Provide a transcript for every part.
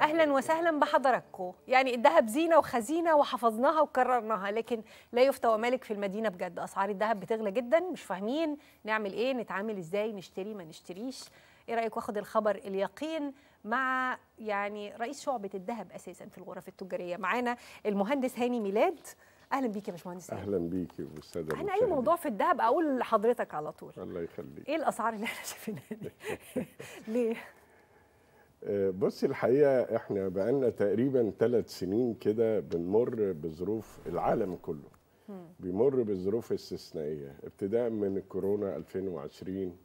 اهلا وسهلا بحضراتكم. يعني الذهب زينه وخزينه وحفظناها وكررناها، لكن لا يفتى ومالك في المدينه بجد. اسعار الذهب بتغلى جدا، مش فاهمين نعمل ايه، نتعامل ازاي، نشتري ما نشتريش. ايه رايك واخد الخبر اليقين مع يعني رئيس شعبه الذهب اساسا في الغرف التجاريه، معانا المهندس هاني ميلاد. اهلا بيك يا باشمهندس. اهلا بيك يا استاذ. انا اي موضوع في الذهب اقول لحضرتك على طول. الله يخليك. ايه الاسعار اللي احنا شايفينها دي؟ ليه؟ بصي، الحقيقه احنا بقالنا تقريبا 3 سنين كده بنمر بظروف، العالم كله بيمر بظروف استثنائيه، ابتداء من الكورونا 2020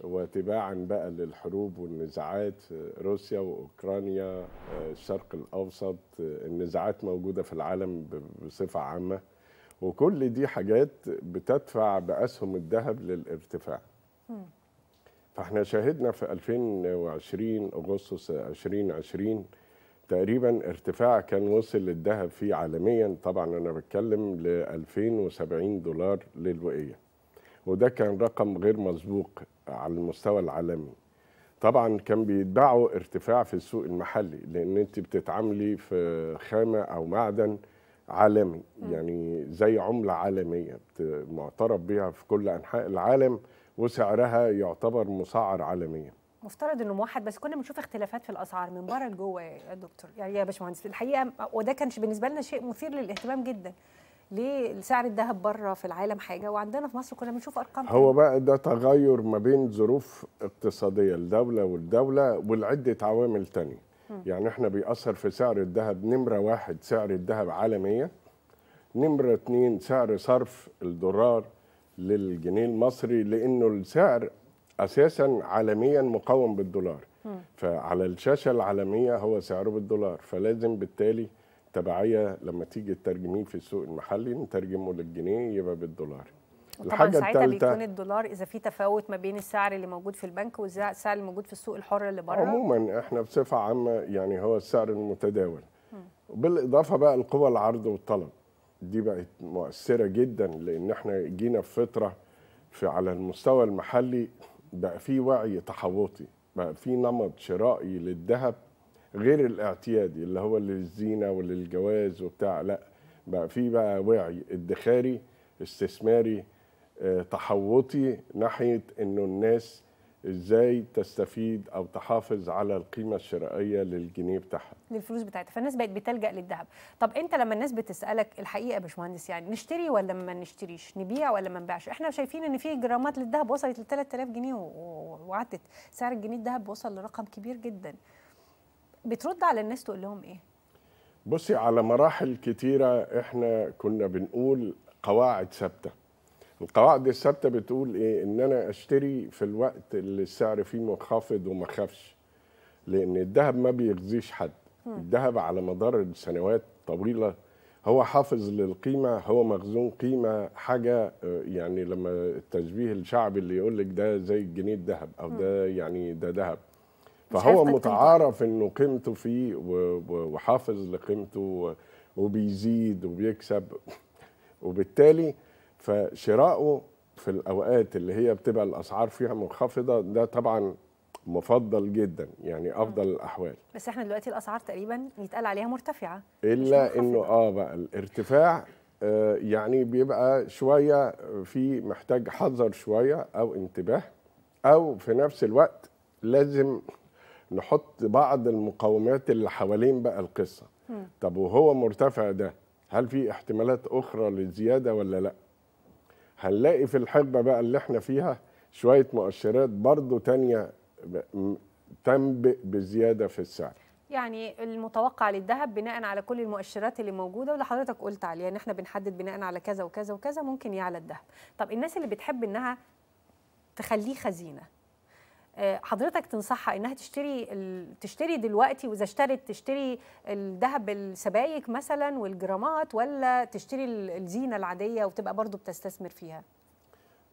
وتباعا بقى للحروب والنزاعات، روسيا واوكرانيا، الشرق الاوسط، النزاعات موجوده في العالم بصفه عامه، وكل دي حاجات بتدفع باسهم الذهب للارتفاع. فاحنا شاهدنا في 2020 اغسطس 2020 تقريبا ارتفاع كان وصل للذهب فيه عالميا، طبعا انا بتكلم ل 2070 دولار للوئيه، وده كان رقم غير مسبوق على المستوى العالمي. طبعا كان بيتباعوا ارتفاع في السوق المحلي، لان انت بتتعاملي في خامه او معدن عالمي، يعني زي عمله عالميه معترف بها في كل انحاء العالم، وسعرها يعتبر مسعر عالميا. مفترض انه موحد، بس كنا بنشوف اختلافات في الاسعار من بره لجوه يا دكتور، يعني يا باشمهندس الحقيقه، وده كان بالنسبه لنا شيء مثير للاهتمام جدا. ليه سعر الذهب بره في العالم حاجه وعندنا في مصر كنا بنشوف ارقام؟ هو بقى ده تغير ما بين ظروف اقتصاديه الدوله والدوله والعده عوامل ثانيه. يعني احنا بيأثر في سعر الذهب نمره 1 سعر الذهب عالميا، نمره 2 سعر صرف الدولار للجنيه المصري، لانه السعر اساسا عالميا مقاوم بالدولار. فعلى الشاشه العالميه هو سعره بالدولار، فلازم بالتالي تبعيه لما تيجي تترجميه في السوق المحلي نترجمه للجنيه يبقى بالدولار. طبعا ساعتها بيكون الدولار اذا في تفاوت ما بين السعر اللي موجود في البنك والسعر اللي موجود في السوق الحر اللي بره. عموما احنا بصفه عامه يعني هو السعر المتداول. وبالاضافه بقى القوى العرض والطلب، دي بقت مؤثرة جدا، لأن احنا جينا في فترة على المستوى المحلي بقى في وعي تحوطي، بقى في نمط شرائي للذهب غير الاعتيادي اللي هو للزينة وللجواز وبتاع، لا بقى في بقى وعي ادخاري استثماري تحوطي ناحية انه الناس ازاي تستفيد او تحافظ على القيمه الشرائيه للجنيه بتاعها، للفلوس بتاعتها، فالناس بقت بتلجأ للذهب. طب انت لما الناس بتسألك الحقيقه يا باشمهندس، يعني نشتري ولا ما نشتريش، نبيع ولا ما نبيعش؟ احنا شايفين ان في جرامات للذهب وصلت ل 3000 جنيه وعدت، سعر الجنيه الذهب وصل لرقم كبير جدا. بترد على الناس تقول لهم ايه؟ بصي، على مراحل كتيره احنا كنا بنقول قواعد ثابته. القواعد الثابته بتقول ايه؟ ان انا اشتري في الوقت اللي السعر فيه منخفض وما اخافش، لان الذهب ما بيغذيش حد. الذهب على مدار سنوات طويله هو حافظ للقيمه، هو مخزون قيمه، حاجه يعني لما التشبيه الشعبي اللي يقول لك ده زي الجنيه الذهب او ده يعني ده ذهب، فهو متعارف انه قيمته فيه وحافظ لقيمته وبيزيد وبيكسب، وبالتالي فشراؤه في الأوقات اللي هي بتبقى الأسعار فيها منخفضة ده طبعا مفضل جدا، يعني أفضل الأحوال. بس احنا دلوقتي الأسعار تقريبا يتقال عليها مرتفعة، إلا إنه بقى الارتفاع يعني بيبقى شوية في محتاج حذر شوية أو انتباه، أو في نفس الوقت لازم نحط بعض المقاومات اللي حوالين بقى القصة. طب وهو مرتفع ده هل في احتمالات أخرى للزيادة ولا لأ؟ هنلاقي في الحقبة بقى اللي احنا فيها شوية مؤشرات برضو تانية تنبئ بزيادة في السعر. يعني المتوقع للذهب بناء على كل المؤشرات اللي موجودة واللي حضرتك قلت عليها، ان احنا بنحدد بناء على كذا وكذا وكذا ممكن يعلى الذهب. طب الناس اللي بتحب انها تخليه خزينة، حضرتك تنصحها انها تشتري دلوقتي، واذا اشترت تشتري الذهب السبائك مثلا والجرامات، ولا تشتري الزينه العاديه وتبقى برضو بتستثمر فيها؟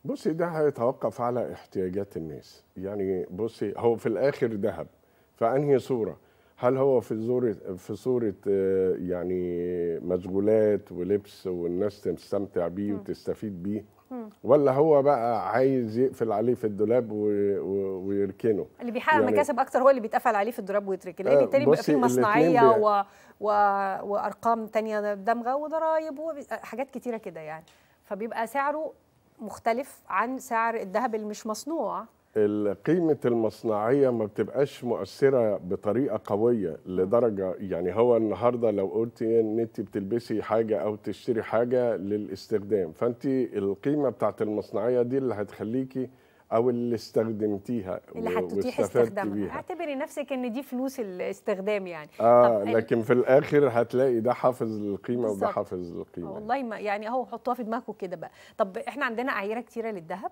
بصي، ده هيتوقف على احتياجات الناس. يعني بصي، هو في الاخر ذهب، فانهي صوره؟ هل هو في صوره يعني مشغولات ولبس والناس تستمتع بيه وتستفيد بيه، ولا هو بقى عايز يقفل عليه في الدولاب ويركنه. اللي بيحقق يعني مكاسب اكتر هو اللي بيتقفل عليه في الدولاب ويتركن، لان التاني بيبقى فيه مصنعيه وارقام تانية دمغه وضرايب وحاجات كتيره كده يعني، فبيبقى سعره مختلف عن سعر الذهب اللي مش مصنوع. قيمة المصنعية ما بتبقاش مؤثرة بطريقة قوية لدرجة يعني، هو النهاردة لو قلتي ان انت بتلبسي حاجة او تشتري حاجة للاستخدام، فانت القيمة بتاعت المصنعية دي اللي هتخليكي او اللي استخدمتيها اللي هتتيح استخدامها. اعتبري نفسك ان دي فلوس الاستخدام يعني. لكن في الاخر هتلاقي ده حافظ القيمه وده حافظ القيمه. والله ما يعني اهو حطوها في دماغكم كده بقى. طب احنا عندنا اعيره كتيره للذهب،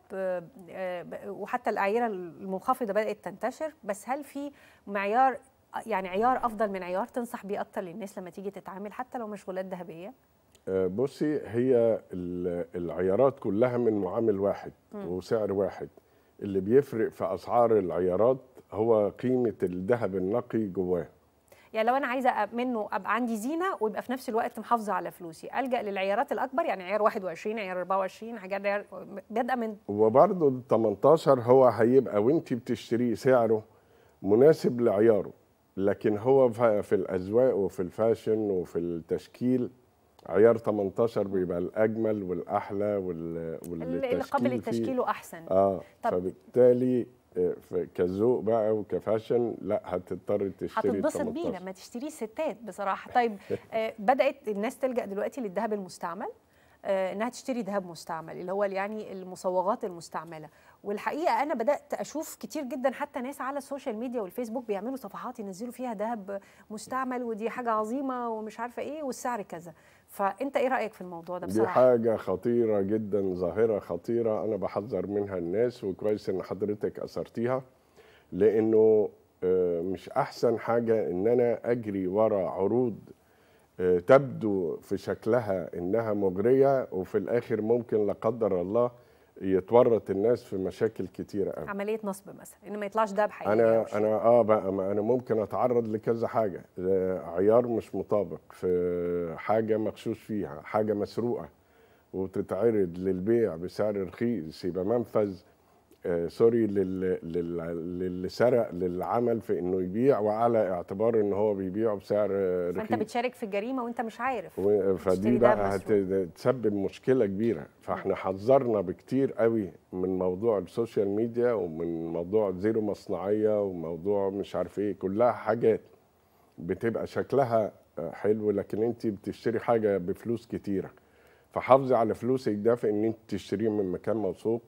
وحتى الاعيره المنخفضه بدات تنتشر، بس هل في معيار يعني عيار افضل من عيار تنصح بيه اكتر للناس لما تيجي تتعامل حتى لو مشغولات ذهبيه؟ بصي، هي العيارات كلها من معامل واحد وسعر واحد. اللي بيفرق في اسعار العيارات هو قيمه الذهب النقي جواه. يعني لو انا عايزه منه ابقى عندي زينه ويبقى في نفس الوقت محافظه على فلوسي، الجا للعيارات الاكبر يعني عيار 21، عيار 24، حاجات بادئه من وبرده ال 18 هو هيبقى وانت بتشتريه سعره مناسب لعياره، لكن هو في الاذواق وفي الفاشن وفي التشكيل عيار 18 بيبقى الأجمل والأحلى واللي قابل للتشكيل أحسن. طب فبالتالي كذوق بقى وكفاشن لا هتضطر تشتري، هتتبسط بيه لما تشتريه ستات بصراحة. طيب بدأت الناس تلجأ دلوقتي للذهب المستعمل، انها تشتري ذهب مستعمل اللي هو يعني المصوغات المستعمله، والحقيقه انا بدات اشوف كتير جدا حتى ناس على السوشيال ميديا والفيسبوك بيعملوا صفحات ينزلوا فيها ذهب مستعمل ودي حاجه عظيمه ومش عارفه ايه والسعر كذا، فانت ايه رايك في الموضوع ده بصراحه؟ دي حاجه خطيره جدا، ظاهره خطيره انا بحذر منها الناس، وكويس ان حضرتك اثرتيها، لانه مش احسن حاجه ان انا اجري ورا عروض تبدو في شكلها إنها مغرية وفي الآخر ممكن لا قدر الله يتورط الناس في مشاكل كتيرة قوي. عملية نصب مثلا إن ما يطلعش ده بحقيقة. أنا ممكن أتعرض لكذا حاجة، عيار مش مطابق، في حاجة مغشوش فيها، حاجة مسروقة وتتعرض للبيع بسعر رخيص، يبقى منفذ للي سرق للعمل في انه يبيع، وعلى اعتبار ان هو بيبيعه بسعر رخيص، فانت بتشارك في الجريمه وانت مش عارف، فدي بقى هتسبب مشكله كبيره. فاحنا حذرنا بكتير قوي من موضوع السوشيال ميديا ومن موضوع زيرو مصنعيه وموضوع مش عارف ايه، كلها حاجات بتبقى شكلها حلو لكن انت بتشتري حاجه بفلوس كتيره. فحافظي على فلوسك ده في ان انت تشتريه من مكان موثوق،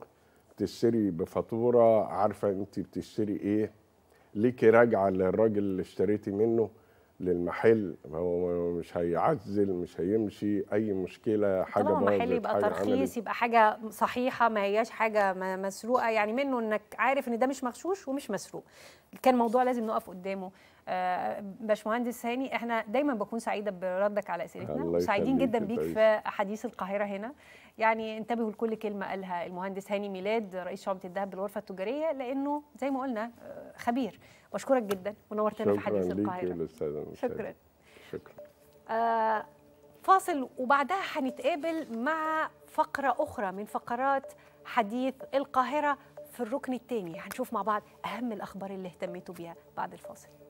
تشتري بفاتوره عارفه انت بتشتري ايه، ليكي راجعه للراجل اللي اشتريتي منه، للمحل، هو مش هيعزل، مش هيمشي اي مشكله، حاجه باظت، طبعا المحل يبقى ترخيص، يبقى حاجه صحيحه ما هياش حاجه مسروقه، يعني منه انك عارف ان ده مش مغشوش ومش مسروق. كان موضوع لازم نقف قدامه. باشمهندس هاني، احنا دايما بكون سعيده بردك على اسئلتنا، وسعيدين جدا بيك في حديث القاهره هنا. يعني انتبهوا لكل كلمه قالها المهندس هاني ميلاد رئيس شعبه الذهب بالغرفه التجاريه، لانه زي ما قلنا خبير. بشكرك جدا ونورتنا في حديث القاهره. شكرا. شكرا. فاصل وبعدها هنتقابل مع فقره اخرى من فقرات حديث القاهره في الركن الثاني، هنشوف مع بعض اهم الاخبار اللي اهتميتوا بيها بعد الفاصل.